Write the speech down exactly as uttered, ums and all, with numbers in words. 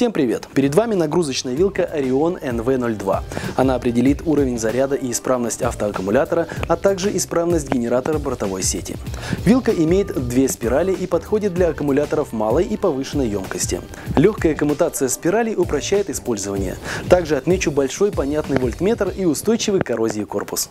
Всем привет! Перед вами нагрузочная вилка ОРИОН эн ви ноль два. Она определит уровень заряда и исправность автоаккумулятора, а также исправность генератора бортовой сети. Вилка имеет две спирали и подходит для аккумуляторов малой и повышенной емкости. Легкая коммутация спиралей упрощает использование. Также отмечу большой понятный вольтметр и устойчивый к коррозии корпус.